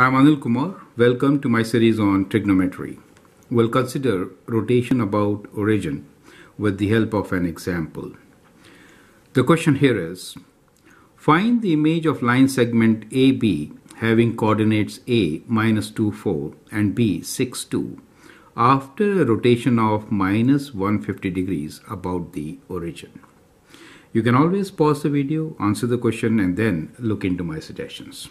I am Anil Kumar. Welcome to my series on trigonometry. We'll consider rotation about origin with the help of an example. The question here is, find the image of line segment AB having coordinates A -2, 4 and B 6, 2 after a rotation of -150 degrees about the origin. You can always pause the video, answer the question, and then look into my suggestions.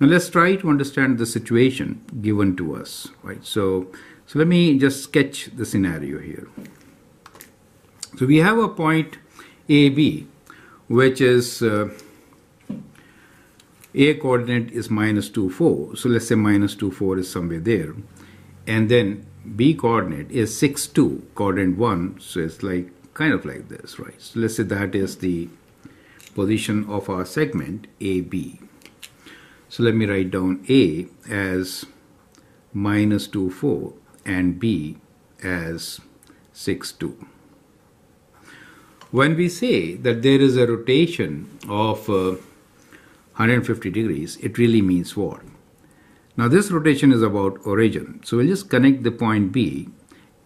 Now let's try to understand the situation given to us, right? So let me just sketch the scenario here. So we have a point AB, which is A coordinate is -2, 4. So let's say -2, 4 is somewhere there, and then B coordinate is 6, 2, coordinate 1. So it's like kind of like this, right? So let's say that is the position of our segment AB. So let me write down A as -2, 4 and B as 6, 2. When we say that there is a rotation of 150 degrees, it really means what? Now this rotation is about origin. So we'll just connect the point B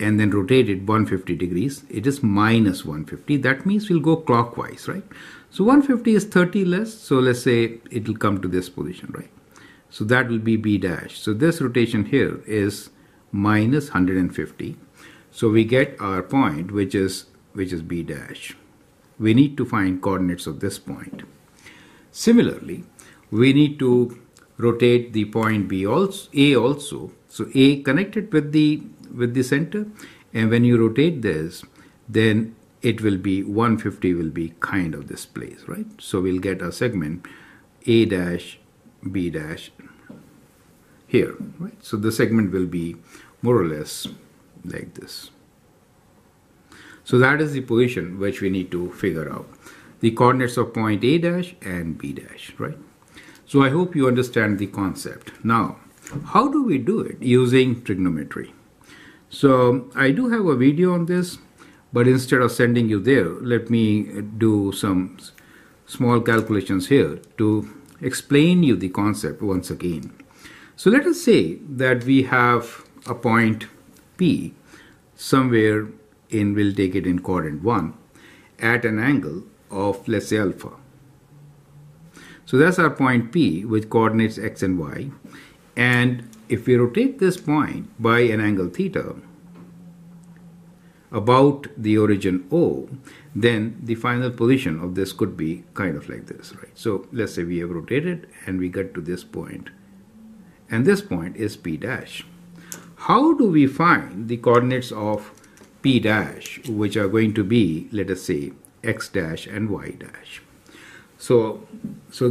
and then rotate it 150 degrees. It is -150. That means we'll go clockwise, right? So 150 is 30 less. So let's say it will come to this position, right? So that will be B dash. So this rotation here is -150. So we get our point, which is B dash. We need to find coordinates of this point. Similarly, we need to rotate the point B also, A also. So A connected with the center, and when you rotate this, then it will be 150 will be kind of this place, right? So we'll get our segment A dash B dash here, right? So the segment will be more or less like this. So that is the position which we need to figure out, the coordinates of point A dash and B dash, right? So I hope you understand the concept. Now, how do we do it using trigonometry? So I do have a video on this, but instead of sending you there, let me do some small calculations here to explain you the concept once again. So let us say that we have a point P somewhere in, we'll take it in coordinate 1, at an angle of, let's say, alpha. So that's our point P with coordinates x and y. And if we rotate this point by an angle theta about the origin O, then the final position of this could be kind of like this, right? So let's say we have rotated and we get to this point, and this point is P dash. How do we find the coordinates of P dash, which are going to be, let us say, x dash and y dash? So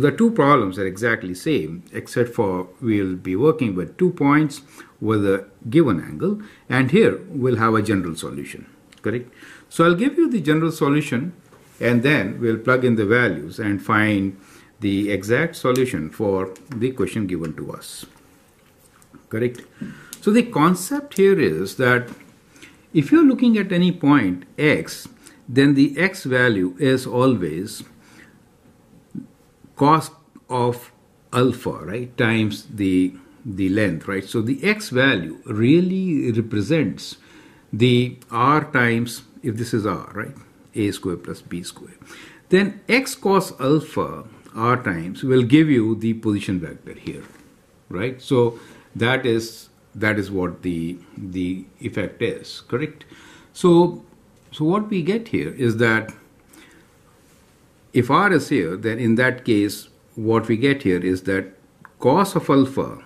the two problems are exactly same, except for we'll be working with 2 points with a given angle, and here we'll have a general solution, correct? So I'll give you the general solution, and then we'll plug in the values and find the exact solution for the question given to us, correct? So the concept here is that if you're looking at any point x, then the x value is always cos of alpha, right, times the length, right? So the x value really represents the r times, if this is r, right, a square plus b square, then x cos alpha r times will give you the position vector here, right? So that is what the effect is, correct? So what we get here is that if r is here, then in that case, what we get here is that cos of alpha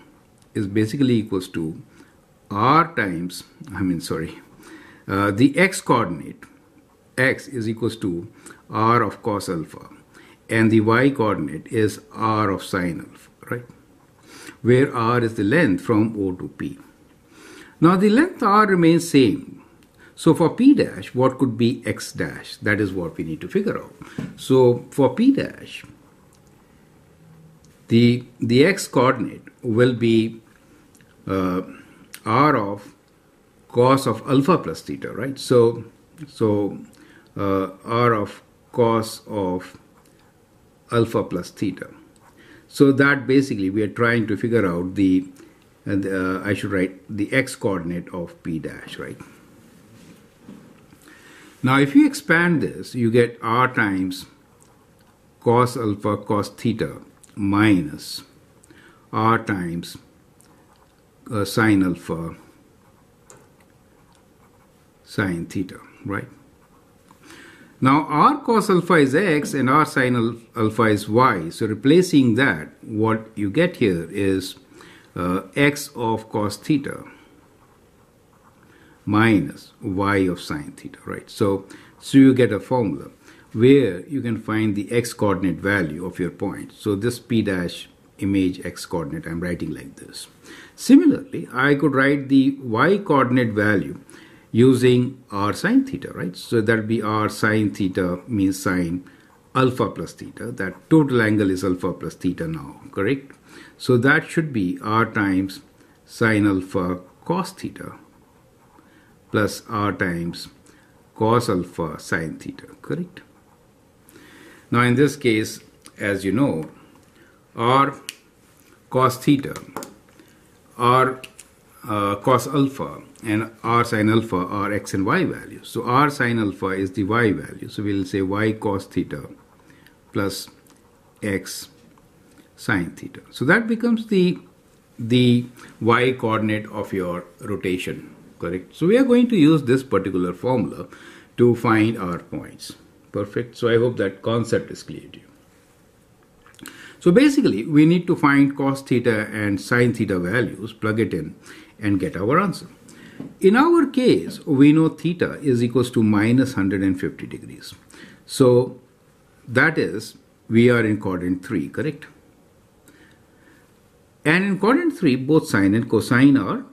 is basically equals to r times, the x coordinate, x is equals to r of cos alpha, and the y coordinate is r of sine alpha, right? Where r is the length from O to P. Now the length r remains same. So for P dash, what could be x dash? That is what we need to figure out. So for P dash, the x coordinate will be r of cos of alpha plus theta, right? So r of cos of alpha plus theta. So that basically we are trying to figure out I should write the x coordinate of p dash, right? Now if you expand this, you get r times cos alpha cos theta minus r times sin alpha sin theta, right? Now r cos alpha is x and r sin alpha is y. So replacing that, what you get here is x of cos theta minus y of sin theta, right? So you get a formula where you can find the x coordinate value of your point. So this p dash image x coordinate I'm writing like this. Similarly, I could write the y coordinate value using r sine theta, right? So that will be r sine theta means sine alpha plus theta. That total angle is alpha plus theta now, correct? So that should be r times sine alpha cos theta plus r times cos alpha sine theta, correct? Now in this case, as you know, r cos theta, r cos alpha and r sin alpha are x and y values. So r sin alpha is the y value. So we'll say y cos theta plus x sin theta. So that becomes the y coordinate of your rotation, correct? So we are going to use this particular formula to find our points. Perfect. So I hope that concept is clear to you. So basically we need to find cos theta and sin theta values, plug it in and get our answer. In our case, we know theta is equals to minus 150 degrees. So that is, we are in quadrant 3, correct? And in quadrant 3, both sine and cosine are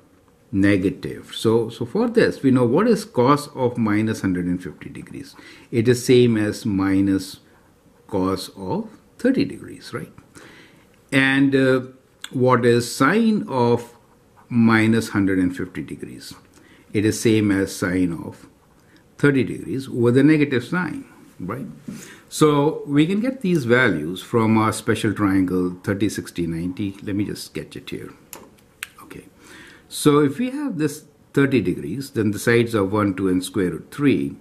negative. So for this, we know what is cos of minus 150 degrees. It is same as minus cos of 30 degrees, right? And what is sine of minus 150 degrees? It is same as sine of 30 degrees with a negative sign, right? So we can get these values from our special triangle 30, 60, 90. Let me just sketch it here. Okay. So if we have this 30 degrees, then the sides are 1, 2 and square root 3.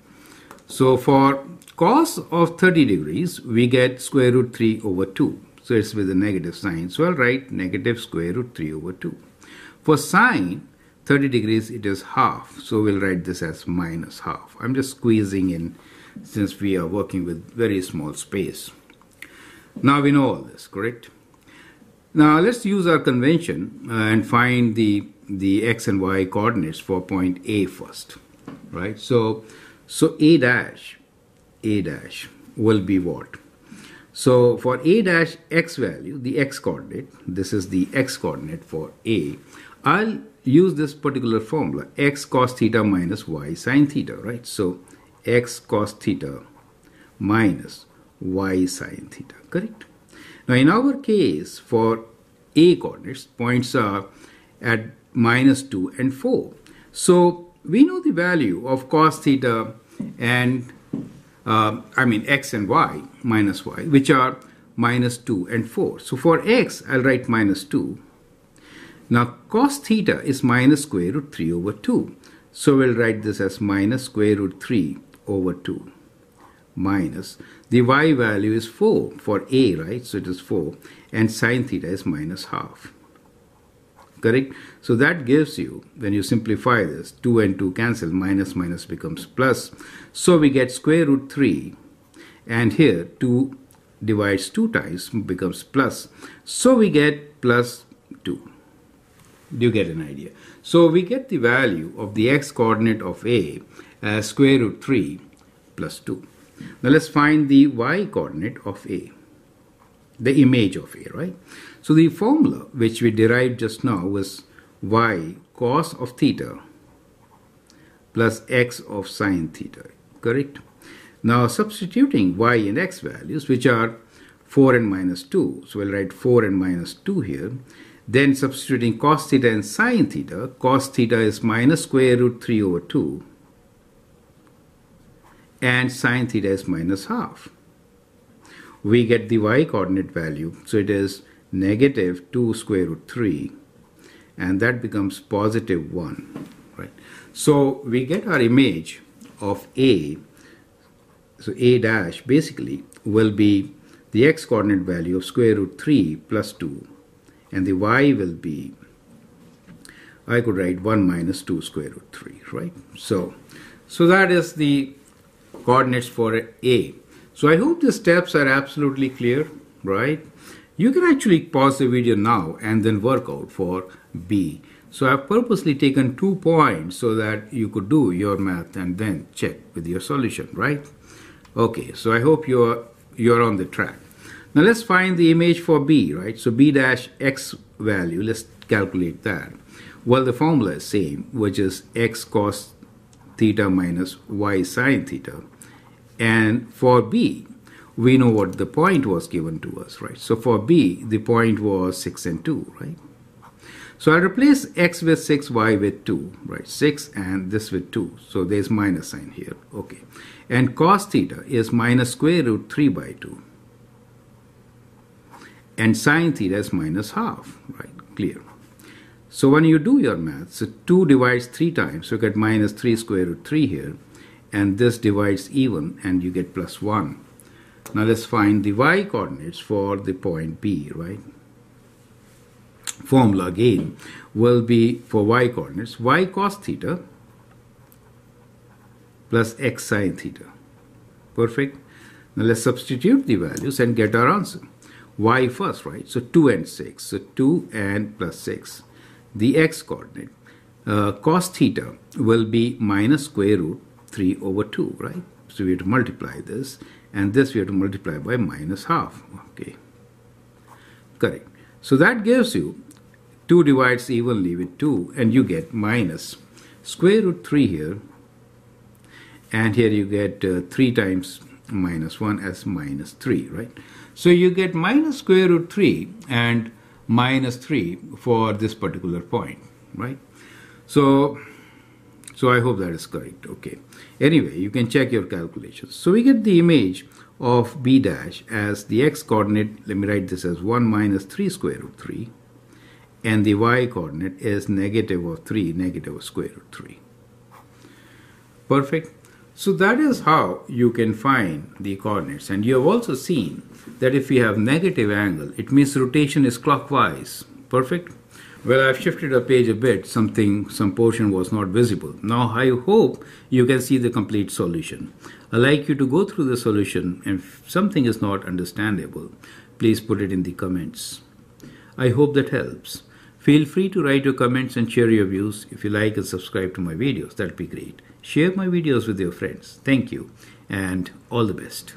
So for cos of 30 degrees, we get square root 3 over 2. So it's with a negative sign. So I'll write negative square root 3 over 2. For sine 30 degrees, it is half. So we'll write this as minus half. I'm just squeezing in since we are working with very small space. Now we know all this, correct? Now let's use our convention and find the x and y coordinates for point A first, right? So A dash will be what? So for A dash x value, the x coordinate, this is the x coordinate for A. I'll use this particular formula, x cos theta minus y sin theta, right? So x cos theta minus y sin theta, correct? Now in our case, for A coordinates, points are at minus 2 and 4. So we know the value of cos theta and x and y, minus y, which are minus 2 and 4. So for x, I'll write minus 2. Now cos theta is minus square root 3 over 2. So we'll write this as minus square root 3 over 2 minus the y value is 4 for A, right? So it is 4 and sin theta is minus half, correct? So that gives you, when you simplify this, 2 and 2 cancel, minus minus becomes plus. So we get square root 3 and here 2 divides 2 times becomes plus. So we get plus 2. Do you get an idea? So we get the value of the x coordinate of A as square root 3 plus 2. Now let's find the y coordinate of A, the image of A, right? So the formula which we derived just now was y cos of theta plus x of sin theta, correct? Now substituting y and x values, which are 4 and minus 2, so we'll write 4 and minus 2 here. Then substituting cos theta and sin theta, cos theta is minus square root 3 over 2 and sin theta is minus half. We get the y coordinate value, so it is negative 2 square root 3, and that becomes positive 1, right? So we get our image of A. So A dash basically will be the x coordinate value of square root 3 plus 2, and the y will be, I could write 1 minus 2 square root 3, right? So that is the coordinates for A. So I hope the steps are absolutely clear, right? You can actually pause the video now and then work out for B. So I've purposely taken 2 points so that you could do your math and then check with your solution, right? Okay, so I hope you're on the track. Now let's find the image for B, right? So B dash x value, let's calculate that. Well, the formula is same, which is x cos theta minus y sine theta. And for B, we know what the point was given to us, right? So for B, the point was 6 and 2, right? So I replace x with 6, y with 2, right? 6 and this with 2. So there's minus sign here, okay. And cos theta is minus square root 3 by 2. And sine theta is minus half, right? Clear. So when you do your math, so 2 divides 3 times, so you get minus 3 square root 3 here. And this divides even and you get plus 1. Now let's find the y coordinates for the point B, right? Formula again will be for y coordinates, y cos theta plus x sine theta. Perfect. Now let's substitute the values and get our answer. Y first, right? So 2 and 6. So 2 and plus 6. The x coordinate, cos theta will be minus square root 3 over 2, right? So we have to multiply this, and this we have to multiply by minus half, okay? Correct. So that gives you 2 divides evenly with 2, and you get minus square root 3 here, and here you get 3 times minus 1 as minus 3, right? So you get minus square root 3 and minus 3 for this particular point, right? So I hope that is correct, okay. Anyway, you can check your calculations. So we get the image of B dash as the x coordinate, let me write this as 1 minus 3 square root 3, and the y coordinate is negative of 3, negative of square root 3. Perfect. So that is how you can find the coordinates. And you have also seen that if you have negative angle, it means rotation is clockwise. Perfect. Well, I've shifted a page a bit, some portion was not visible. Now I hope you can see the complete solution. I'd like you to go through the solution, and if something is not understandable, please put it in the comments. I hope that helps. Feel free to write your comments and share your views. If you like and subscribe to my videos, that'd be great. Share my videos with your friends. Thank you and all the best.